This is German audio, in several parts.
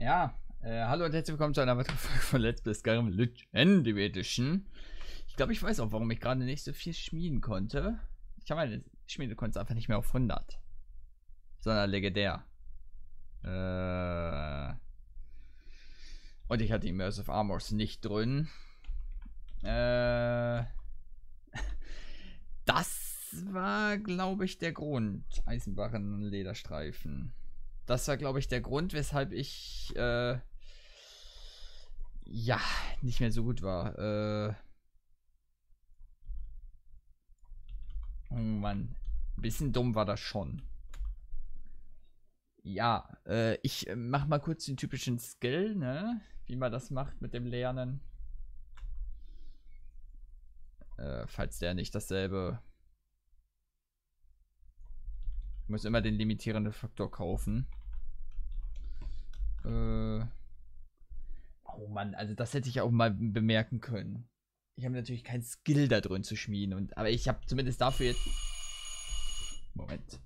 Ja, hallo und herzlich willkommen zu einer weiteren Folge von Let's Play Skyrim Legendary Edition. Ich glaube, ich weiß auch, warum ich gerade nicht so viel schmieden konnte. Ich habe meine Schmiedekunst einfach nicht mehr auf 100. Sondern legendär. Und ich hatte die Immersive Armors nicht drin. Das war, glaube ich, der Grund. Eisenbarren und Lederstreifen. Das war, glaube ich, der Grund, weshalb ich ja nicht mehr so gut war. Oh Mann, ein bisschen dumm war das schon. Ja, ich mach mal kurz den typischen Skill, ne? Wie man das macht mit dem Lernen. Falls der nicht dasselbe. Ich muss immer den limitierenden Faktor kaufen. Oh Mann, also das hätte ich auch mal bemerken können. Ich habe natürlich kein Skill da drin zu schmieden, aber ich habe zumindest dafür jetzt... Moment.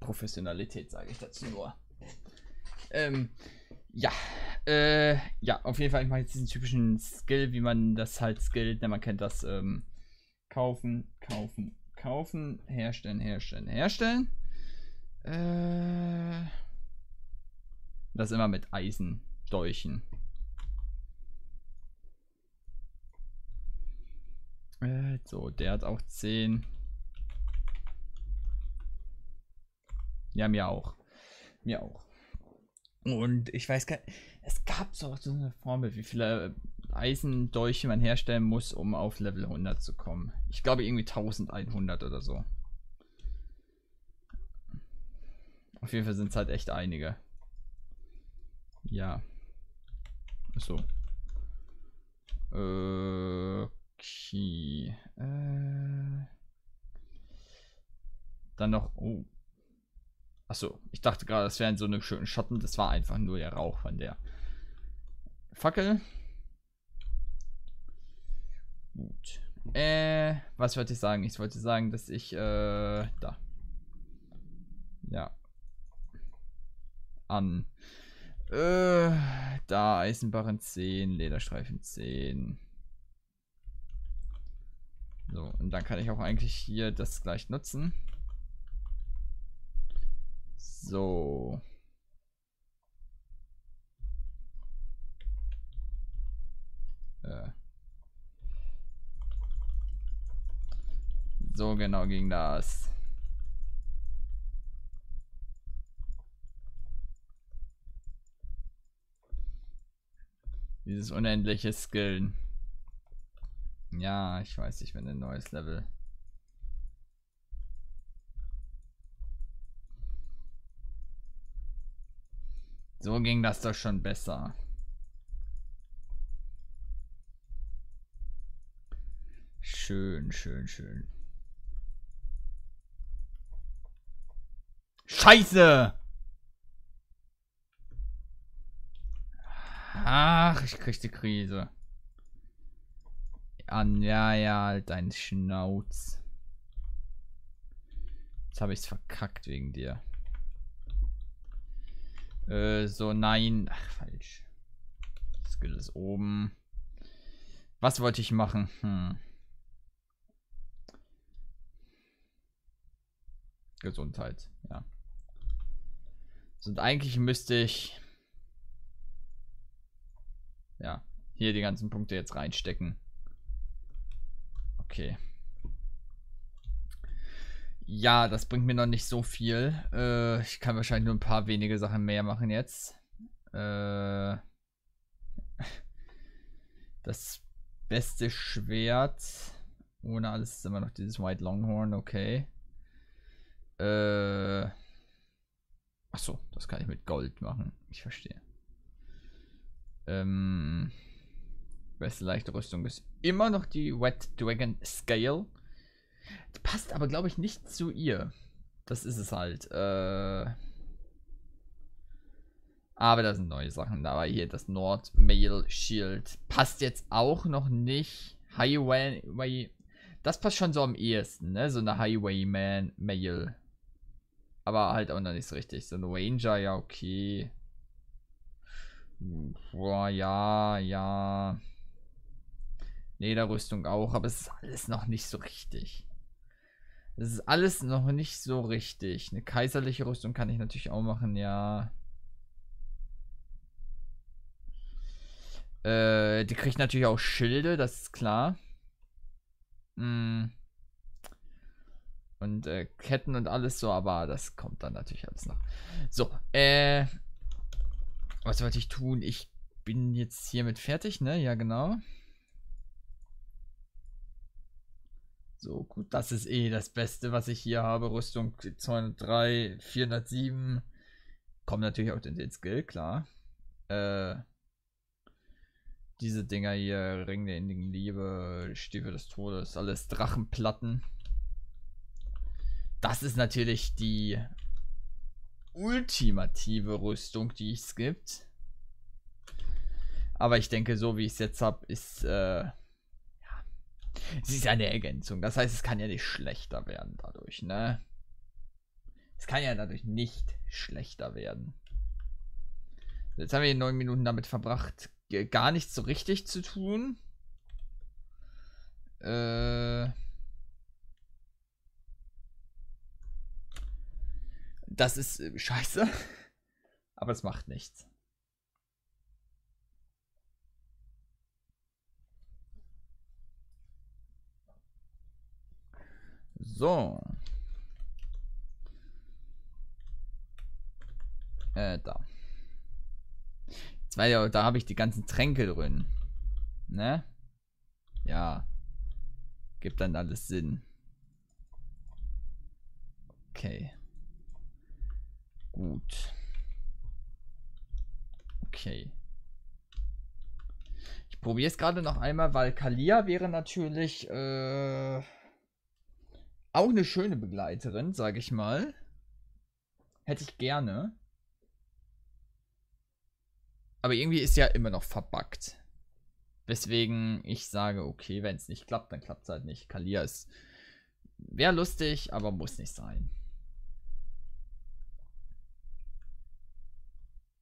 Professionalität sage ich dazu nur. Ja, auf jeden Fall, ich mache jetzt diesen typischen Skill, wie man das halt skillt, man kennt das, kaufen, herstellen. Das immer mit Eisen dolchen. So, der hat auch 10. Ja, mir auch. Und ich weiß gar nicht, es gab so eine Formel, wie viele Eisendolche man herstellen muss, um auf Level 100 zu kommen. Ich glaube irgendwie 1100 oder so. Auf jeden Fall sind es halt echt einige. Ja. Achso. Okay. Dann noch... Oh. Achso, ich dachte gerade, das wären so eine schönen Schatten. Das war einfach nur der Rauch von der Fackel. Gut. Was wollte ich sagen? Ich wollte sagen, dass ich, da. Ja. An. Da, Eisenbarren 10, Lederstreifen 10. So, und dann kann ich auch eigentlich hier das gleich nutzen. So. So genau ging das. Dieses unendliche Skillen. Ja, ich weiß, ich will ein neues Level. So ging das doch schon besser. Schön, schön, schön. Scheiße! Ach, ich krieg die Krise. An, ja, halt dein Schnauz. Jetzt habe ich's verkackt wegen dir. So, nein. Ach, falsch. Skill ist oben. Was wollte ich machen? Gesundheit, ja. Und eigentlich müsste ich ja hier die ganzen Punkte jetzt reinstecken. Okay. Ja, das bringt mir noch nicht so viel. Ich kann wahrscheinlich nur ein paar wenige Sachen mehr machen jetzt. Das beste Schwert. Ohne alles ist immer noch dieses White Longhorn, okay. Achso, das kann ich mit Gold machen. Ich verstehe. Beste leichte Rüstung ist immer noch die Wet Dragon Scale. Die passt aber, glaube ich, nicht zu ihr. Das ist es halt. Aber da sind neue Sachen. Da war hier das Nord Mail Shield. Passt jetzt auch noch nicht. Highway. Das passt schon so am ehesten, ne? So eine Highwayman Mail. Aber halt auch noch nicht so richtig. So ein Ranger, ja, okay. Boah, ja. Lederrüstung auch, aber es ist alles noch nicht so richtig. Es ist alles noch nicht so richtig. Eine kaiserliche Rüstung kann ich natürlich auch machen, ja. Die kriegt natürlich auch Schilde, das ist klar. Und Ketten und alles so, aber das kommt dann natürlich alles noch. So, was wollte ich tun? Ich bin jetzt hiermit fertig, ne? Ja, genau. So, gut, das ist eh das Beste, was ich hier habe. Rüstung 203, 407. Kommt natürlich auch in den Skill, klar. Diese Dinger hier, Ring der Indigen Liebe, Stiefel des Todes, alles Drachenplatten. Das ist natürlich die ultimative Rüstung, die es gibt. Aber ich denke, so wie ich es jetzt habe, ist ja, sie ist eine Ergänzung. Das heißt, es kann ja nicht schlechter werden dadurch, ne? Es kann ja dadurch nicht schlechter werden. Jetzt haben wir 9 Minuten damit verbracht, gar nichts so richtig zu tun. Das ist scheiße, aber es macht nichts. So. Da. Jetzt war ja, da habe ich die ganzen Tränke drin. Ne? Ja. Gibt dann alles Sinn. Okay. Gut. Okay. Ich probiere es gerade noch einmal, weil Calia wäre natürlich auch eine schöne Begleiterin, sage ich mal. Hätte ich gerne. Aber irgendwie ist ja immer noch verbuggt. Weswegen ich sage, okay, wenn es nicht klappt, dann klappt es halt nicht. Calia ist, wäre lustig, aber muss nicht sein.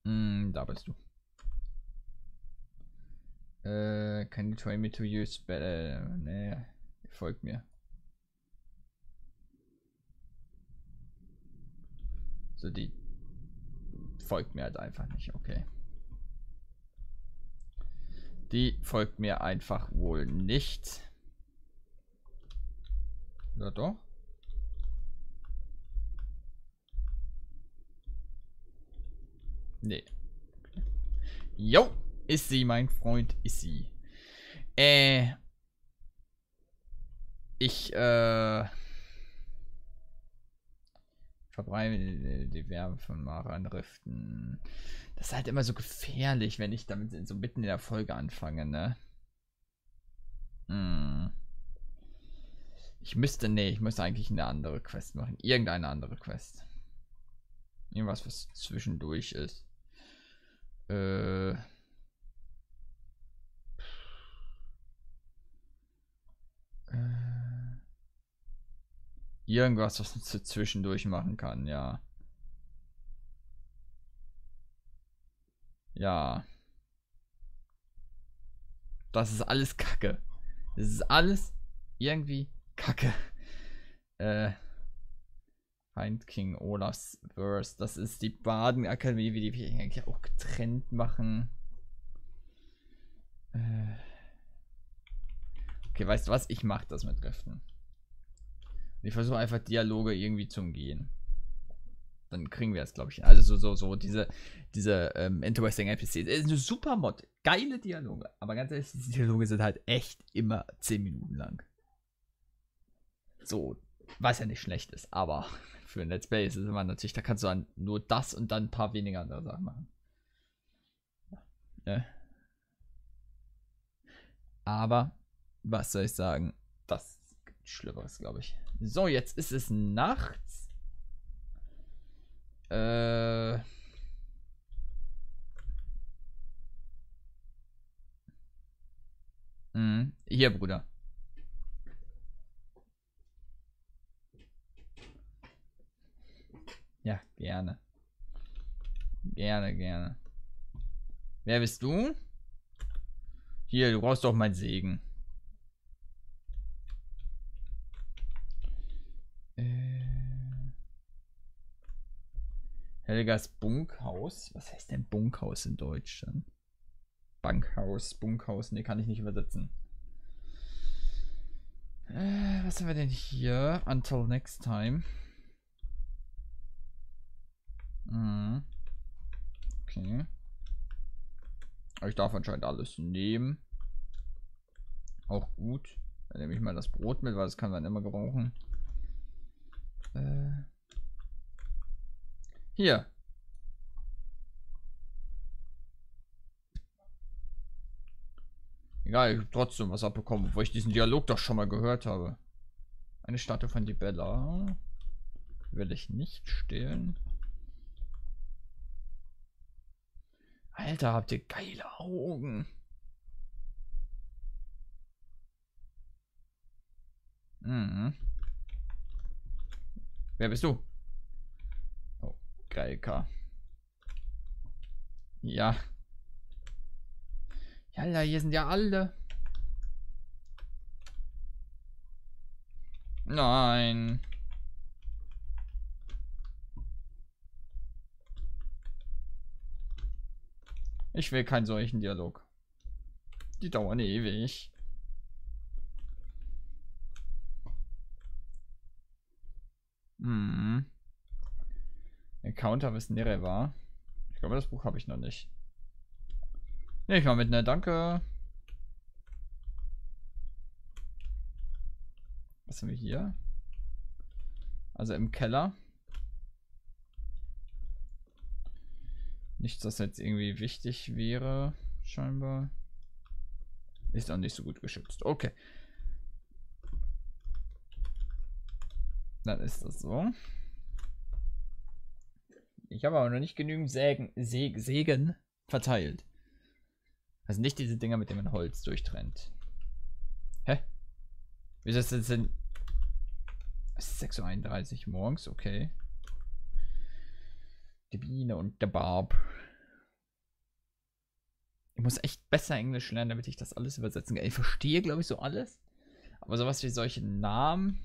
Da bist du. Can you try me to use better? Ne, folgt mir. So, die folgt mir halt einfach nicht, okay. Die folgt mir einfach wohl nicht. Oder doch? Nee. Jo, ist sie, mein Freund, ist sie. Ich, verbreite die Wärme von Maran Riften. Das ist halt immer so gefährlich, wenn ich damit so mitten in der Folge anfange, ne? Hm. Ich müsste eigentlich eine andere Quest machen. Irgendeine andere Quest. Irgendwas, was zwischendurch ist. Irgendwas, was man zwischendurch machen kann, ja. Ja. Das ist alles Kacke. Das ist alles irgendwie Kacke. Feind King Olaf's Verse. Das ist die Badenakademie, wie die wir eigentlich auch getrennt machen. Okay, weißt du was? Ich mach das mit Kräften. Ich versuche einfach Dialoge irgendwie zu umgehen. Dann kriegen wir es, glaube ich. Also diese interesting NPCs. Ist eine super Mod. Geile Dialoge. Aber ganz ehrlich, diese Dialoge sind halt echt immer 10 Minuten lang. So, was ja nicht schlecht ist, aber für ein Let's Play ist es immer natürlich, da kannst du dann nur das und dann ein paar weniger andere Sachen machen. Ja. Aber, was soll ich sagen? Das Schlimmeres, glaube ich. So, jetzt ist es nachts. Hier, Bruder. Ja, gerne. Gerne, gerne. Wer bist du? Hier, du brauchst doch meinen Segen. Helgas Bunkhaus. Was heißt denn Bunkhaus in Deutsch? Bankhaus, Bunkhaus. Ne, kann ich nicht übersetzen. Was haben wir denn hier? Until next time. Okay. Ich darf anscheinend alles nehmen. Auch gut. Dann nehme ich mal das Brot mit, weil das kann man immer gebrauchen. Hier. Egal, ich habe trotzdem was abbekommen, obwohl ich diesen Dialog doch schon mal gehört habe. Eine Statue von Dibella. Will ich nicht stehlen. Alter, habt ihr geile Augen. Wer bist du? Geilka. Ja. Jalla, hier sind ja alle. Nein. Ich will keinen solchen Dialog. Die dauern ewig. Encounter with Nereva. Ich glaube, das Buch habe ich noch nicht. Ne, ich mal mit, ne, danke. Was haben wir hier? Also im Keller. Nichts, das jetzt irgendwie wichtig wäre, scheinbar. Ist auch nicht so gut geschützt. Okay. Dann ist das so. Ich habe aber noch nicht genügend Sägen verteilt. Also nicht diese Dinger, mit denen man Holz durchtrennt. Hä? Wieso ist das denn? Es ist 6:31 Uhr morgens, okay. Die Biene und der Barb. Ich muss echt besser Englisch lernen, damit ich das alles übersetzen kann. Ich verstehe, glaube ich, so alles. Aber sowas wie solche Namen,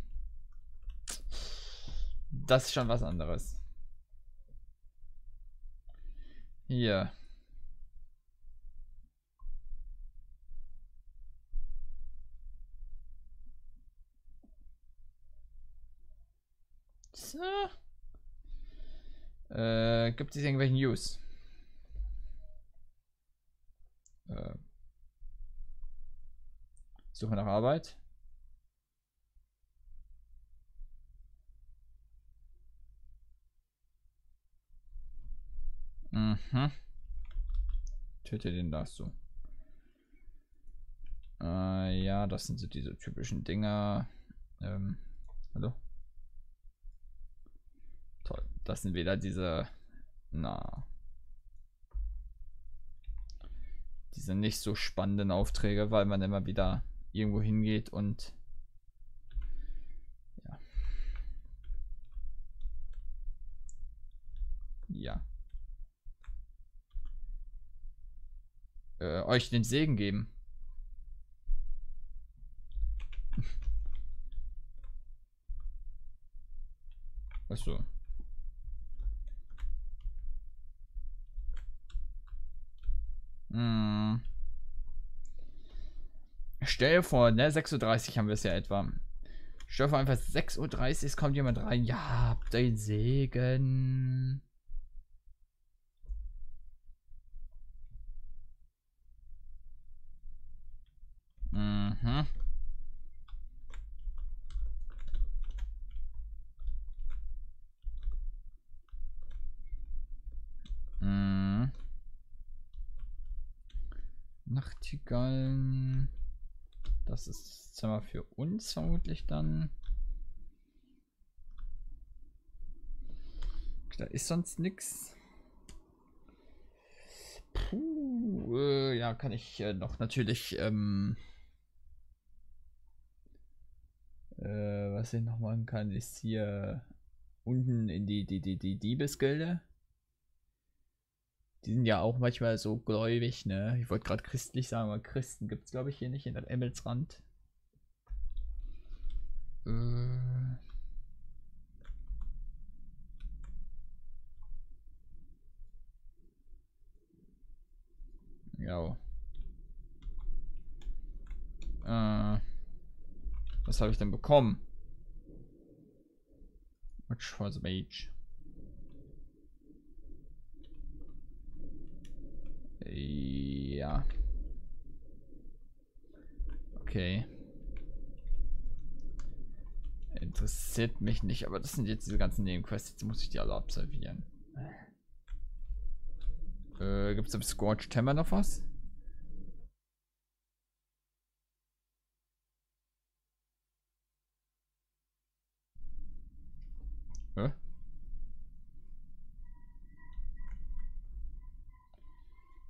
das ist schon was anderes. Hier. So. Gibt es irgendwelche News? Suche nach Arbeit. Mhm. Töte den darfst du. Ja, das sind so diese typischen Dinger. Hallo? Toll. Das sind wieder diese... Na... Diese nicht so spannenden Aufträge, weil man immer wieder irgendwo hingeht und... Ja. Ja. Euch den Segen geben. Achso. Hm. Stell dir vor, ne, 6:30 Uhr haben wir es ja etwa. Stell dir vor, einfach 6:30 Uhr, es kommt jemand rein. Ja, habt den Segen. Mhm. Mhm. Nachtigallen. Das ist das Zimmer für uns vermutlich dann. Da ist sonst nichts. Puh, ja, kann ich noch natürlich. Was ich noch machen kann, ist hier unten in die Diebesgilde. Die sind ja auch manchmal so gläubig, ne? Ich wollte gerade christlich sagen, aber Christen gibt es glaube ich hier nicht in der Emmelsrand. Ja. Was habe ich denn bekommen? Watch for the Mage. Ja. Okay. Interessiert mich nicht, aber das sind jetzt diese ganzen Nebenquests. Jetzt muss ich die alle absolvieren. Gibt es im Scorched Timber noch was?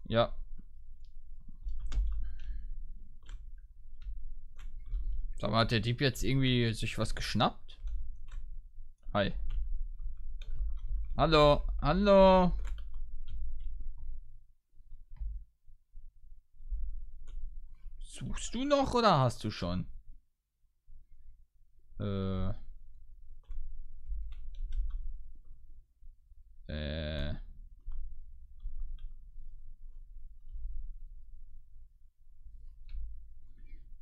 Ja. Sag mal, hat der Dieb jetzt irgendwie sich was geschnappt? Hi. Hallo, hallo. Suchst du noch oder hast du schon?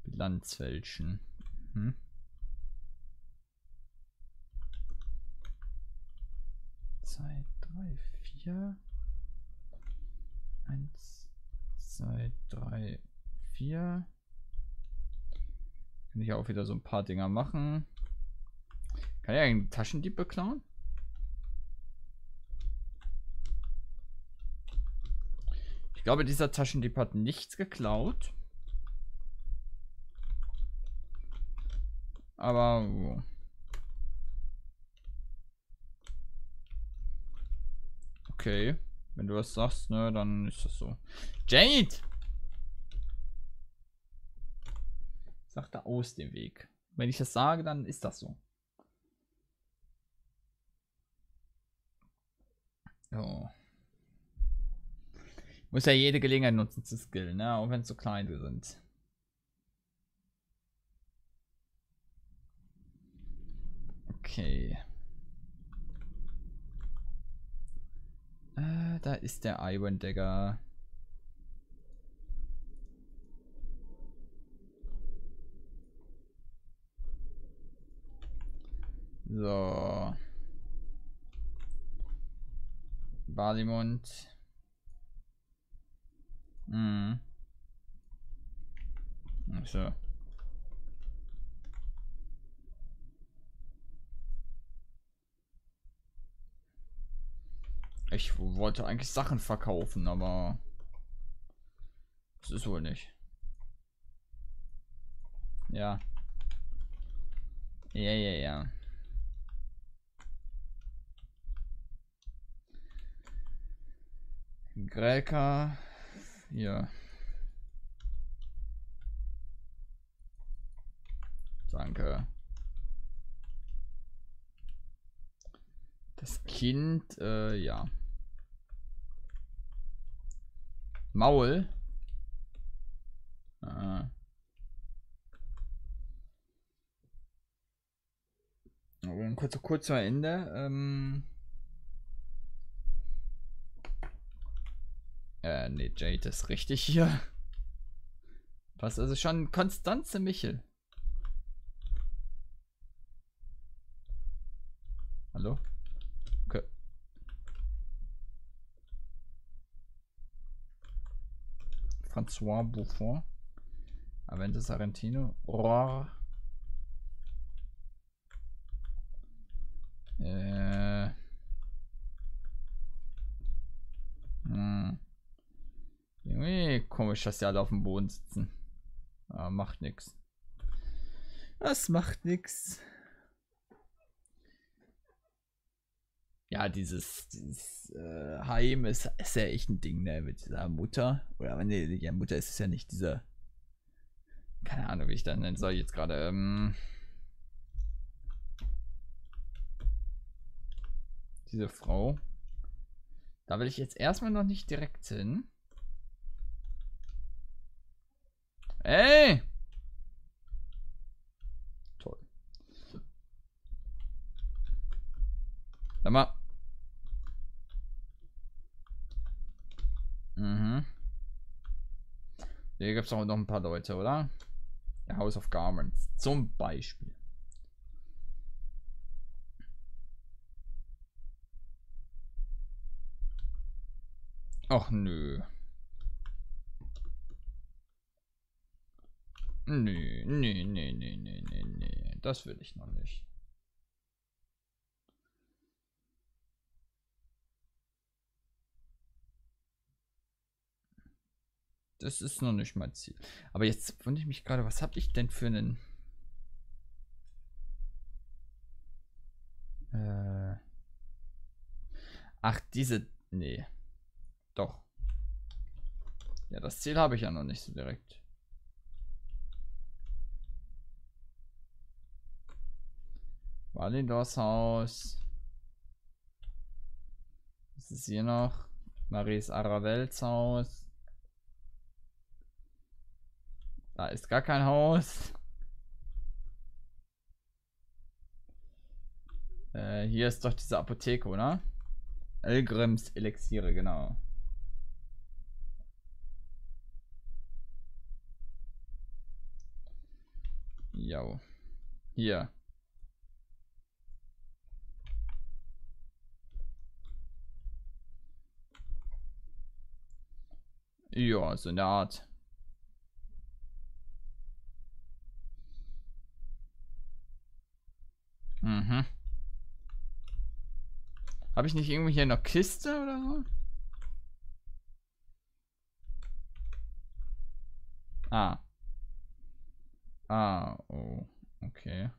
Bilanzfälschen. Hm? Zwei, drei, vier. 1, 2, 3, 4. Kann ich auch wieder so ein paar Dinger machen. Kann ich einen Taschendieb beklauen? Ich glaube, dieser Taschendieb hat nichts geklaut. Aber oh. Okay, wenn du das sagst, ne, dann ist das so. Jade! Sagt er aus dem Weg. Wenn ich das sage, dann ist das so. Oh. Muss ja jede Gelegenheit nutzen zu skillen, ne? Auch wenn es so klein sind. Okay. Da ist der Iron Dagger. So. Balimund. Hm. So. Ich wollte eigentlich Sachen verkaufen, aber das ist wohl nicht. Ja. Ja. Grelka. Ja. Danke. Das Kind, ja. Maul. Kurz zu Ende. Nee, Jade ist richtig hier. Passt also schon. Konstanze Michel. Hallo? Okay. François Buffon. Aventus Argentino. Roar. Irgendwie komisch, dass die alle auf dem Boden sitzen. Aber macht nichts. Das macht nichts. Ja, dieses Heim ist ja echt ein Ding, ne? Mit dieser Mutter. Oder nee, ja, Mutter ist es ja nicht, dieser. Keine Ahnung, wie ich das nennen soll jetzt gerade. Diese Frau. Da will ich jetzt erstmal noch nicht direkt hin. Ey! Toll. Sag mal. Hier gibt es auch noch ein paar Leute, oder? Der House of Garments zum Beispiel. Ach nö. Nee. Das will ich noch nicht. Das ist noch nicht mein Ziel. Aber jetzt wundere ich mich gerade, was habe ich denn für einen... Ach, diese... Nee. Doch. Ja, das Ziel habe ich ja noch nicht so direkt. Valindors Haus. Was ist hier noch? Maries Aravels Haus. Da ist gar kein Haus. Hier ist doch diese Apotheke, oder? Elgrims Elixiere, genau. Ja. Hier. Ja, so eine Art. Habe ich nicht irgendwie hier noch Kiste oder so? Oh. Okay.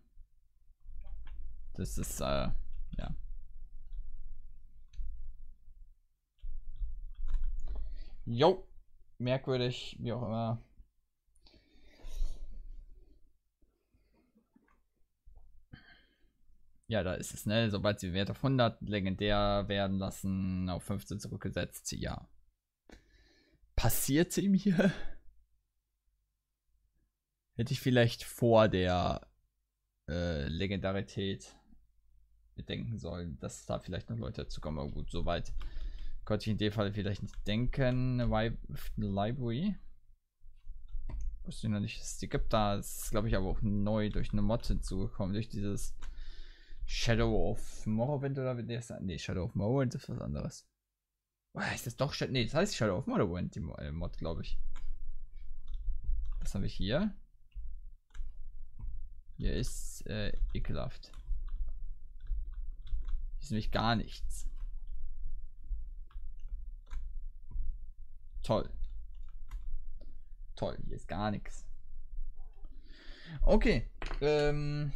Das ist, ja. Jo. Merkwürdig, wie auch immer. Ja, da ist es, ne? Sobald sie Wert auf 100 legendär werden lassen, auf 15 zurückgesetzt, ja. Passiert ihm hier? Hätte ich vielleicht vor der Legendarität bedenken sollen, dass da vielleicht noch Leute dazu kommen. Aber gut, soweit. Konnte ich in dem Fall vielleicht nicht denken. Library. Wusste ich noch nicht, dass es die gibt. Da ist, glaube ich, aber auch neu durch eine Mod hinzugekommen. Durch dieses Shadow of Morrowind oder wie der ist. Ne, Shadow of Morrowind ist was anderes. Ist das doch. Ne, das heißt Shadow of Morrowind, die Mod, glaube ich. Was habe ich hier? Hier ist ekelhaft. Hier ist nämlich gar nichts. Toll. Toll, hier ist gar nichts. Okay. Dann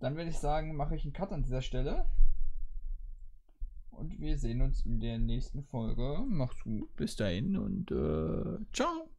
würde ich sagen, mache ich einen Cut an dieser Stelle. Und wir sehen uns in der nächsten Folge. Macht's gut, bis dahin und ciao.